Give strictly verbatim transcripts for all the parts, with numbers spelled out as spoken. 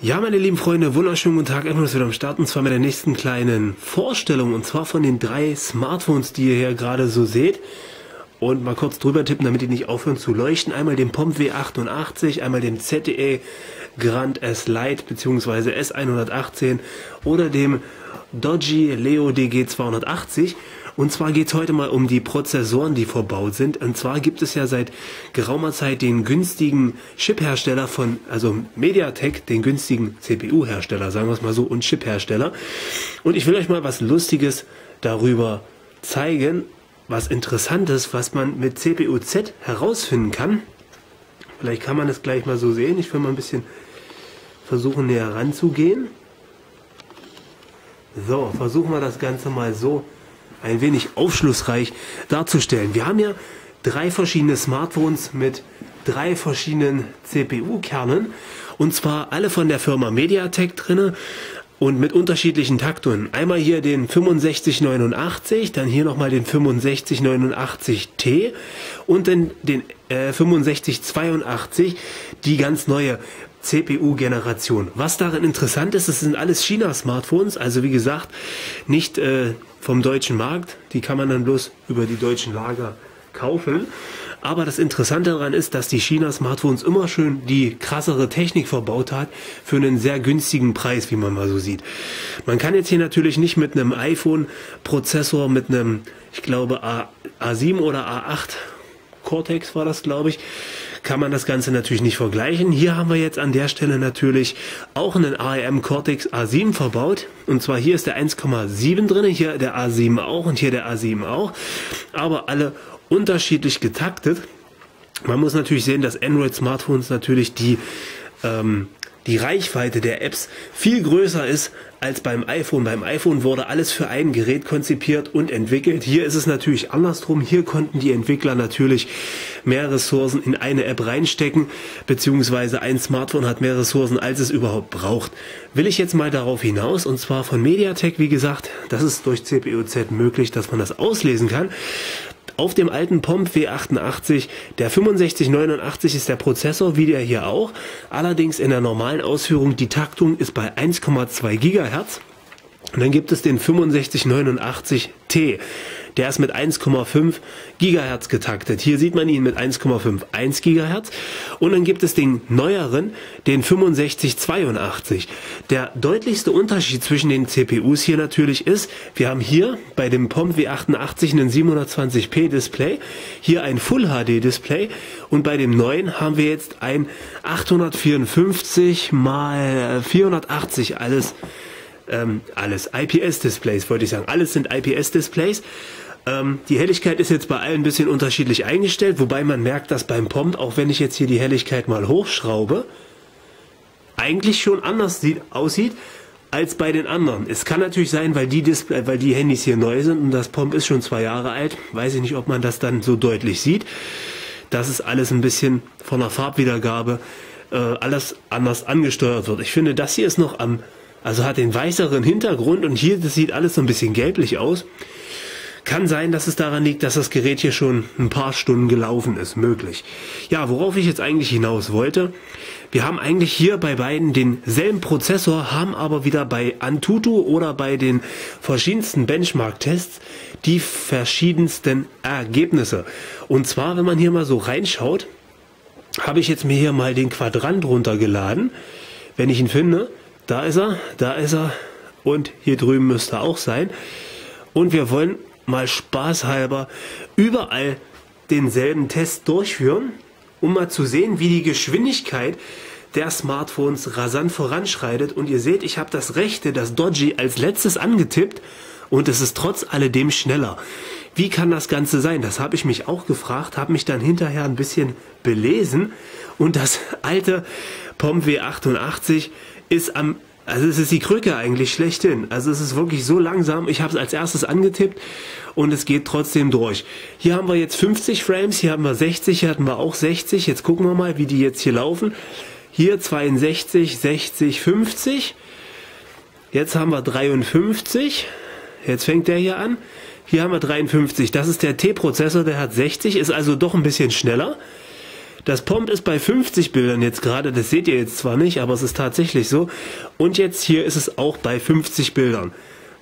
Ja, meine lieben Freunde, wunderschönen guten Tag, Edmund ist wieder am Start und zwar mit der nächsten kleinen Vorstellung und zwar von den drei Smartphones, die ihr hier gerade so seht. Und mal kurz drüber tippen, damit die nicht aufhören zu leuchten. Einmal den POMP W achtundachtzig, einmal den Z T E Grand S Lite bzw. S hundertachtzehn oder dem Doogee Leo D G zweihundertachtzig. Und zwar geht es heute mal um die Prozessoren, die verbaut sind. Und zwar gibt es ja seit geraumer Zeit den günstigen Chip-Hersteller von, also MediaTek, den günstigen C P U-Hersteller, sagen wir es mal so, und Chip-Hersteller. Und ich will euch mal was Lustiges darüber zeigen, was Interessantes, was man mit C P U-Z herausfinden kann. Vielleicht kann man das gleich mal so sehen. Ich will mal ein bisschen versuchen, näher ranzugehen. So, versuchen wir das Ganze mal so ein wenig aufschlussreich darzustellen. Wir haben ja drei verschiedene Smartphones mit drei verschiedenen C P U-Kernen und zwar alle von der Firma MediaTek drinne und mit unterschiedlichen Takturen. Einmal hier den fünfundsechzig neunundachtzig, dann hier nochmal den fünfundsechzig neunundachtzig T und dann den äh, fünfundsechzig zweiundachtzig, die ganz neue C P U-Generation. Was darin interessant ist, es sind alles China-Smartphones, also wie gesagt, nicht äh, vom deutschen Markt, die kann man dann bloß über die deutschen Lager kaufen. Aber das Interessante daran ist, dass die China-Smartphones immer schön die krassere Technik verbaut hat für einen sehr günstigen Preis, wie man mal so sieht. Man kann jetzt hier natürlich nicht mit einem iPhone-Prozessor, mit einem, ich glaube, A sieben oder A acht Cortex war das, glaube ich, kann man das Ganze natürlich nicht vergleichen. Hier haben wir jetzt an der Stelle natürlich auch einen A R M Cortex A sieben verbaut. Und zwar hier ist der eins Komma sieben drin, hier der A sieben auch und hier der A sieben auch. Aber alle unterschiedlich getaktet. Man muss natürlich sehen, dass Android-Smartphones natürlich die, ähm, die Reichweite der Apps viel größer ist als beim iPhone. Beim iPhone wurde alles für ein Gerät konzipiert und entwickelt. Hier ist es natürlich andersrum. Hier konnten die Entwickler natürlich mehr Ressourcen in eine App reinstecken, beziehungsweise ein Smartphone hat mehr Ressourcen, als es überhaupt braucht. Will ich jetzt mal darauf hinaus, und zwar von MediaTek, wie gesagt, das ist durch C P U-Z möglich, dass man das auslesen kann. Auf dem alten POMP W achtundachtzig, der fünfundsechzig neunundachtzig ist der Prozessor, wie der hier auch. Allerdings in der normalen Ausführung, die Taktung ist bei eins Komma zwei Gigahertz. Und dann gibt es den fünfundsechzig neunundachtzig T. Der ist mit eins Komma fünf Gigahertz getaktet. Hier sieht man ihn mit eins Komma fünfundfünfzig Gigahertz. Und dann gibt es den neueren, den fünfundsechzig zweiundachtzig. Der deutlichste Unterschied zwischen den C P Us hier natürlich ist, wir haben hier bei dem POMP W achtundachtzig einen siebenhundertzwanzig P Display, hier ein Full H D Display und bei dem neuen haben wir jetzt ein achthundertvierundfünfzig mal vierhundertachtzig, alles Ähm, alles I P S-Displays, wollte ich sagen. Alles sind I P S-Displays. Ähm, die Helligkeit ist jetzt bei allen ein bisschen unterschiedlich eingestellt, wobei man merkt, dass beim POMP, auch wenn ich jetzt hier die Helligkeit mal hochschraube, eigentlich schon anders sieht, aussieht als bei den anderen. Es kann natürlich sein, weil die, Display, weil die Handys hier neu sind und das POMP ist schon zwei Jahre alt, weiß ich nicht, ob man das dann so deutlich sieht. Das ist alles ein bisschen von der Farbwiedergabe äh, alles anders angesteuert wird. Ich finde, das hier ist noch am Also hat den weißeren Hintergrund und hier, das sieht alles so ein bisschen gelblich aus. Kann sein, dass es daran liegt, dass das Gerät hier schon ein paar Stunden gelaufen ist, möglich. Ja, worauf ich jetzt eigentlich hinaus wollte, wir haben eigentlich hier bei beiden denselben Prozessor, haben aber wieder bei Antutu oder bei den verschiedensten Benchmark-Tests die verschiedensten Ergebnisse. Und zwar, wenn man hier mal so reinschaut, habe ich jetzt mir hier mal den Quadrant runtergeladen, wenn ich ihn finde. Da ist er, da ist er und hier drüben müsste er auch sein. Und wir wollen mal spaßhalber überall denselben Test durchführen, um mal zu sehen, wie die Geschwindigkeit der Smartphones rasant voranschreitet. Und ihr seht, ich habe das rechte, das Doogee, als letztes angetippt und es ist trotz alledem schneller. Wie kann das Ganze sein? Das habe ich mich auch gefragt, habe mich dann hinterher ein bisschen belesen und das alte POMP W achtundachtzig ist am, also es ist die Krücke eigentlich schlechthin. Also es ist wirklich so langsam. Ich habe es als erstes angetippt und es geht trotzdem durch. Hier haben wir jetzt fünfzig Frames, hier haben wir sechzig, hier hatten wir auch sechzig. Jetzt gucken wir mal, wie die jetzt hier laufen. Hier zweiundsechzig, sechzig, fünfzig. Jetzt haben wir dreiundfünfzig. Jetzt fängt der hier an. Hier haben wir dreiundfünfzig. Das ist der T-Prozessor, der hat sechzig, ist also doch ein bisschen schneller. Das POMP ist bei fünfzig Bildern jetzt gerade, das seht ihr jetzt zwar nicht, aber es ist tatsächlich so. Und jetzt hier ist es auch bei fünfzig Bildern.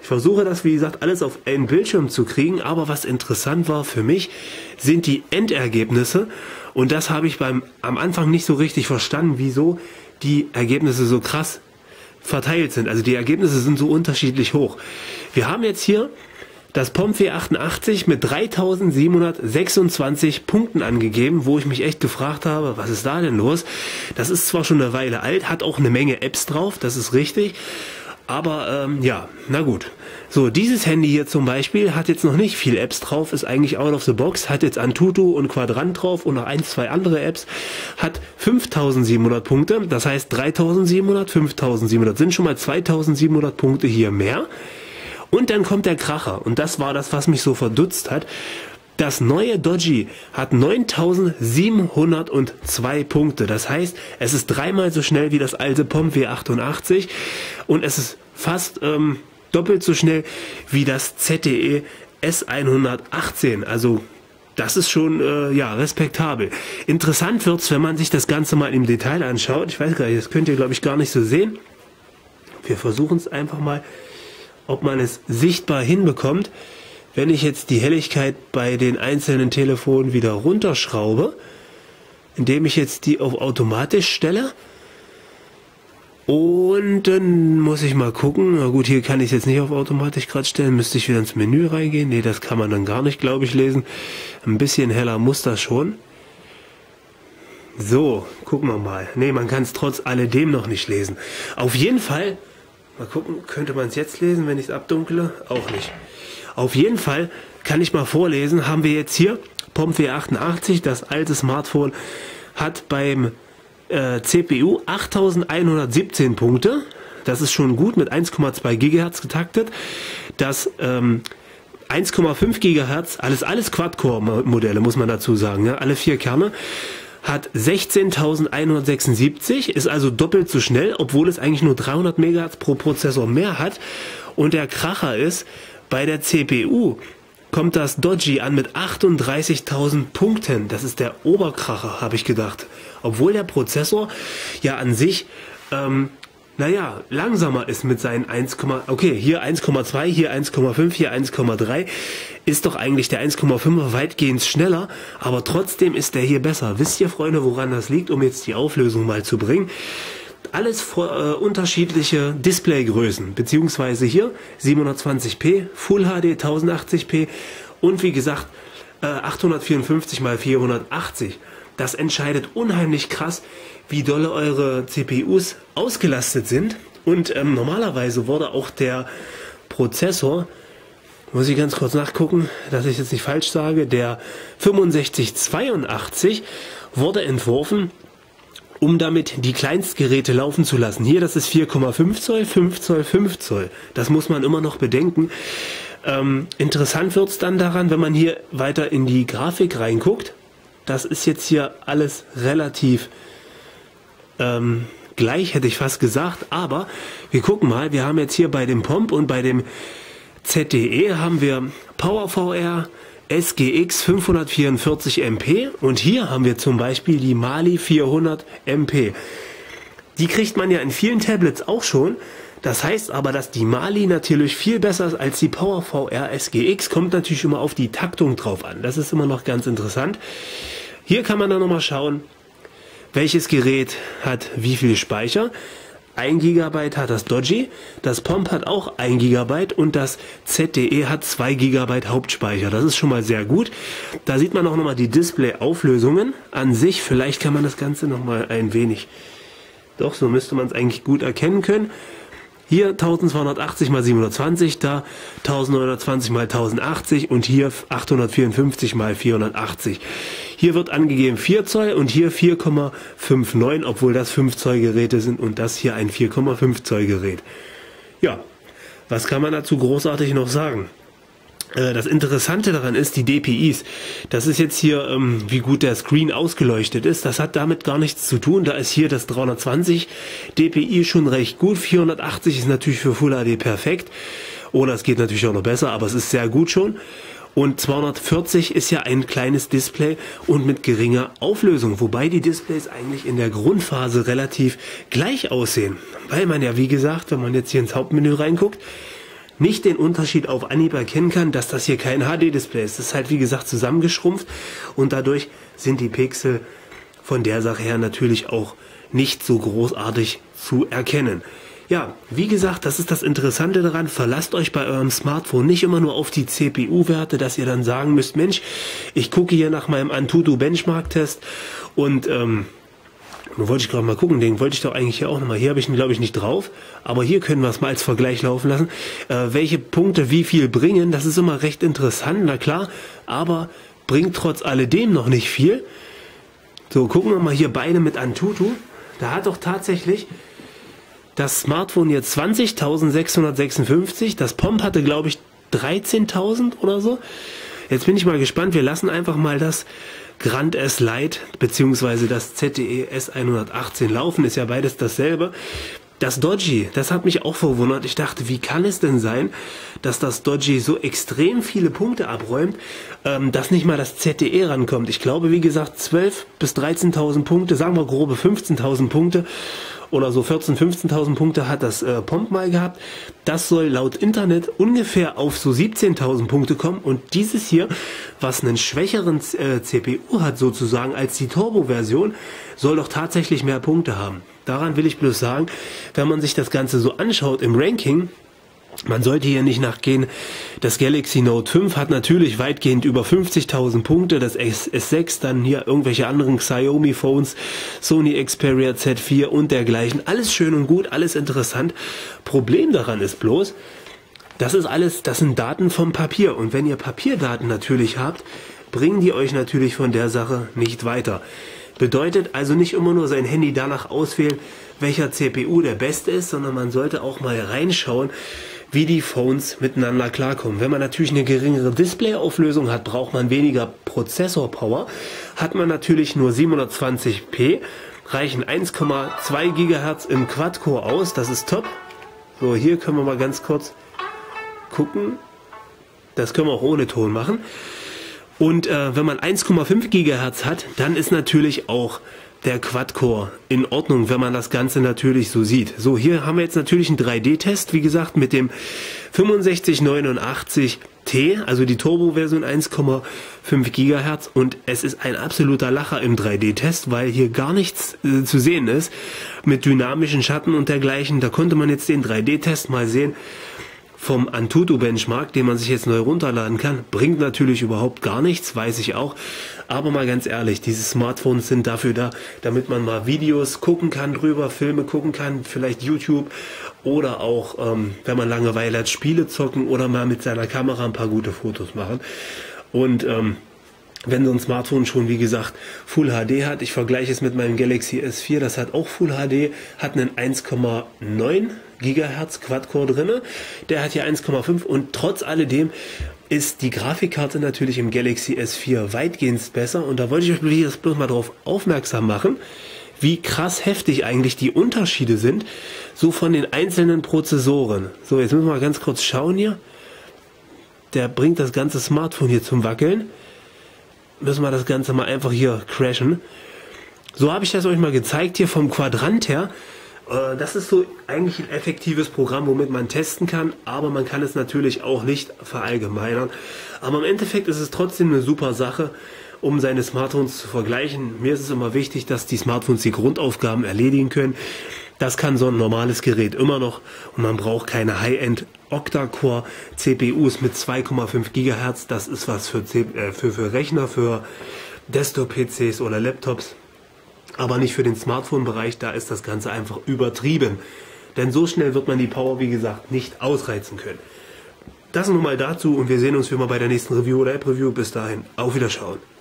Ich versuche das, wie gesagt, alles auf einen Bildschirm zu kriegen, aber was interessant war für mich, sind die Endergebnisse. Und das habe ich beim, am Anfang nicht so richtig verstanden, wieso die Ergebnisse so krass verteilt sind. Also die Ergebnisse sind so unterschiedlich hoch. Wir haben jetzt hier das POMP W achtundachtzig mit dreitausendsiebenhundertsechsundzwanzig Punkten angegeben, wo ich mich echt gefragt habe, was ist da denn los? Das ist zwar schon eine Weile alt, hat auch eine Menge Apps drauf, das ist richtig, aber ähm, ja, na gut. So, dieses Handy hier zum Beispiel hat jetzt noch nicht viel Apps drauf, ist eigentlich out of the box, hat jetzt Antutu und Quadrant drauf und noch ein, zwei andere Apps, hat fünftausendsiebenhundert Punkte, das heißt dreitausendsiebenhundert, fünftausendsiebenhundert sind schon mal zweitausendsiebenhundert Punkte hier mehr. Und dann kommt der Kracher, und das war das, was mich so verdutzt hat. Das neue Doogee hat neuntausendsiebenhundertzwei Punkte. Das heißt, es ist dreimal so schnell wie das alte POMP W achtundachtzig und es ist fast ähm, doppelt so schnell wie das Z T E S hundertachtzehn. Also das ist schon äh, ja, respektabel. Interessant wird es, wenn man sich das Ganze mal im Detail anschaut. Ich weiß gar nicht, das könnt ihr, glaube ich, gar nicht so sehen. Wir versuchen es einfach mal, ob man es sichtbar hinbekommt. Wenn ich jetzt die Helligkeit bei den einzelnen Telefonen wieder runterschraube, indem ich jetzt die auf automatisch stelle, und dann muss ich mal gucken, na gut, hier kann ich es jetzt nicht auf automatisch gerade stellen, müsste ich wieder ins Menü reingehen, nee, das kann man dann gar nicht, glaube ich, lesen, ein bisschen heller muss das schon. So, gucken wir mal, nee, man kann es trotz alledem noch nicht lesen. Auf jeden Fall, mal gucken, könnte man es jetzt lesen, wenn ich es abdunkle? Auch nicht. Auf jeden Fall kann ich mal vorlesen, haben wir jetzt hier POMP W achtundachtzig, das alte Smartphone, hat beim äh, C P U achttausendeinhundertsiebzehn Punkte. Das ist schon gut, mit eins Komma zwei Gigahertz getaktet. Das ähm, eins Komma fünf Gigahertz, alles, alles Quad-Core-Modelle, muss man dazu sagen, ja, alle vier Kerne. Hat sechzehntausendeinhundertsechsundsiebzig, ist also doppelt so schnell, obwohl es eigentlich nur dreihundert Megahertz pro Prozessor mehr hat. Und der Kracher ist, bei der C P U kommt das Doogee an mit achtunddreißigtausend Punkten. Das ist der Oberkracher, habe ich gedacht. Obwohl der Prozessor ja an sich, ähm, naja, langsamer ist mit seinen eins, okay, hier eins Komma zwei, hier eins Komma fünf, hier eins Komma drei, ist doch eigentlich der eins Komma fünfer weitgehend schneller, aber trotzdem ist der hier besser. Wisst ihr, Freunde, woran das liegt, um jetzt die Auflösung mal zu bringen? Alles vor, äh, unterschiedliche Displaygrößen, beziehungsweise hier siebenhundertzwanzig p, Full H D tausendachtzig p und wie gesagt äh, achthundertvierundfünfzig mal vierhundertachtzig. Das entscheidet unheimlich krass, wie dolle eure C P Us ausgelastet sind. Und ähm, normalerweise wurde auch der Prozessor, muss ich ganz kurz nachgucken, dass ich jetzt nicht falsch sage, der fünfundsechzig zweiundachtzig wurde entworfen, um damit die Kleinstgeräte laufen zu lassen. Hier, das ist vier Komma fünf Zoll, fünf Zoll, fünf Zoll. Das muss man immer noch bedenken. Ähm, interessant wird es dann daran, wenn man hier weiter in die Grafik reinguckt. Das ist jetzt hier alles relativ ähm, gleich, hätte ich fast gesagt. Aber wir gucken mal, wir haben jetzt hier bei dem POMP und bei dem Z T E haben wir PowerVR S G X fünfhundertvierundvierzig M P. Und hier haben wir zum Beispiel die Mali vierhundert M P. Die kriegt man ja in vielen Tablets auch schon. Das heißt aber, dass die Mali natürlich viel besser ist als die PowerVR S G X. Kommt natürlich immer auf die Taktung drauf an. Das ist immer noch ganz interessant. Hier kann man dann nochmal schauen, welches Gerät hat wie viel Speicher. ein Gigabyte hat das Doogee, das POMP hat auch ein Gigabyte und das Z T E hat zwei Gigabyte Hauptspeicher. Das ist schon mal sehr gut. Da sieht man auch nochmal die Display-Auflösungen an sich. Vielleicht kann man das Ganze nochmal ein wenig, doch so müsste man es eigentlich gut erkennen können. Hier zwölfhundertachtzig mal siebenhundertzwanzig, da neunzehnhundertzwanzig mal tausendachtzig und hier achthundertvierundfünfzig mal vierhundertachtzig. Hier wird angegeben vier Zoll und hier vier Komma neunundfünfzig, obwohl das fünf Zoll Geräte sind und das hier ein vier Komma fünf Zoll Gerät. Ja, was kann man dazu großartig noch sagen? Das Interessante daran ist die D P Is. Das ist jetzt hier, ähm, wie gut der Screen ausgeleuchtet ist. Das hat damit gar nichts zu tun. Da ist hier das dreihundertzwanzig D P I schon recht gut. vierhundertachtzig ist natürlich für Full H D perfekt. Oder es geht natürlich auch noch besser, aber es ist sehr gut schon. und zweihundertvierzig ist ja ein kleines Display und mit geringer Auflösung, wobei die Displays eigentlich in der Grundphase relativ gleich aussehen, weil man ja, wie gesagt, wenn man jetzt hier ins Hauptmenü reinguckt, nicht den Unterschied auf Anhieb erkennen kann, dass das hier kein H D-Display ist. Das ist halt, wie gesagt, zusammengeschrumpft und dadurch sind die Pixel von der Sache her natürlich auch nicht so großartig zu erkennen. Ja, wie gesagt, das ist das Interessante daran, verlasst euch bei eurem Smartphone nicht immer nur auf die C P U-Werte, dass ihr dann sagen müsst, Mensch, ich gucke hier nach meinem Antutu Benchmark-Test und ähm, nun wollte ich gerade mal gucken, den wollte ich doch eigentlich hier auch nochmal, hier habe ich ihn glaube ich nicht drauf, aber hier können wir es mal als Vergleich laufen lassen, äh, welche Punkte wie viel bringen, das ist immer recht interessant, na klar, aber bringt trotz alledem noch nicht viel. So, gucken wir mal hier beide mit Antutu, da hat doch tatsächlich das Smartphone jetzt zwanzigtausendsechshundertsechsundfünfzig, das Pomp hatte glaube ich dreizehntausend oder so. Jetzt bin ich mal gespannt, wir lassen einfach mal das Grand S Lite bzw. das Z T E S hundertachtzehn laufen, ist ja beides dasselbe. Das Doogee, das hat mich auch verwundert. Ich dachte, wie kann es denn sein, dass das Doogee so extrem viele Punkte abräumt, ähm, dass nicht mal das Z T E rankommt. Ich glaube, wie gesagt, zwölftausend bis dreizehntausend Punkte, sagen wir grobe fünfzehntausend Punkte oder so vierzehntausend, fünfzehntausend Punkte hat das äh, Pomp mal gehabt. Das soll laut Internet ungefähr auf so siebzehntausend Punkte kommen. Und dieses hier, was einen schwächeren äh, C P U hat sozusagen als die Turbo-Version, soll doch tatsächlich mehr Punkte haben. Daran will ich bloß sagen, wenn man sich das Ganze so anschaut im Ranking, man sollte hier nicht nachgehen, das Galaxy Note fünf hat natürlich weitgehend über fünfzigtausend Punkte, das S sechs, dann hier irgendwelche anderen Xiaomi Phones, Sony Xperia Z vier und dergleichen, alles schön und gut, alles interessant. Problem daran ist bloß, das ist alles, das sind Daten vom Papier und wenn ihr Papierdaten natürlich habt, bringen die euch natürlich von der Sache nicht weiter. Bedeutet also nicht immer nur sein Handy danach auswählen, welcher C P U der beste ist, sondern man sollte auch mal reinschauen, wie die Phones miteinander klarkommen. Wenn man natürlich eine geringere Displayauflösung hat, braucht man weniger Prozessorpower. Hat man natürlich nur siebenhundertzwanzig p, reichen eins Komma zwei Gigahertz im Quad-Core aus, das ist top. So, hier können wir mal ganz kurz gucken. Das können wir auch ohne Ton machen. Und äh, wenn man eins Komma fünf Gigahertz hat, dann ist natürlich auch der Quad-Core in Ordnung, wenn man das Ganze natürlich so sieht. So, hier haben wir jetzt natürlich einen drei D-Test, wie gesagt, mit dem fünfundsechzig neunundachtzig T, also die Turbo-Version eins Komma fünf Gigahertz. Und es ist ein absoluter Lacher im drei D-Test, weil hier gar nichts äh, zu sehen ist mit dynamischen Schatten und dergleichen. Da konnte man jetzt den drei D-Test mal sehen vom Antutu Benchmark, den man sich jetzt neu runterladen kann, bringt natürlich überhaupt gar nichts, weiß ich auch. Aber mal ganz ehrlich, diese Smartphones sind dafür da, damit man mal Videos gucken kann drüber, Filme gucken kann, vielleicht YouTube oder auch, ähm, wenn man Langeweile hat, Spiele zocken oder mal mit seiner Kamera ein paar gute Fotos machen. Und ähm, wenn so ein Smartphone schon, wie gesagt, Full H D hat, ich vergleiche es mit meinem Galaxy S vier, das hat auch Full H D, hat einen eins Komma neun Gigahertz Quad-Core drinne, der hat hier eins Komma fünf und trotz alledem ist die Grafikkarte natürlich im Galaxy S vier weitgehend besser und da wollte ich euch das bloß mal darauf aufmerksam machen, wie krass heftig eigentlich die Unterschiede sind, so von den einzelnen Prozessoren. So, jetzt müssen wir mal ganz kurz schauen hier, der bringt das ganze Smartphone hier zum Wackeln, müssen wir das Ganze mal einfach hier crashen. So habe ich das euch mal gezeigt hier vom Quadrant her. Das ist so eigentlich ein effektives Programm, womit man testen kann, aber man kann es natürlich auch nicht verallgemeinern. Aber im Endeffekt ist es trotzdem eine super Sache, um seine Smartphones zu vergleichen. Mir ist es immer wichtig, dass die Smartphones die Grundaufgaben erledigen können. Das kann so ein normales Gerät immer noch und man braucht keine High-End Octa-Core C P Us mit zwei Komma fünf Gigahertz. Das ist was für, äh, für, für Rechner, für Desktop-P Cs oder Laptops. Aber nicht für den Smartphone-Bereich, da ist das Ganze einfach übertrieben. Denn so schnell wird man die Power, wie gesagt, nicht ausreizen können. Das nun mal dazu und wir sehen uns wie immer bei der nächsten Review oder App-Review. Bis dahin, auf Wiederschauen.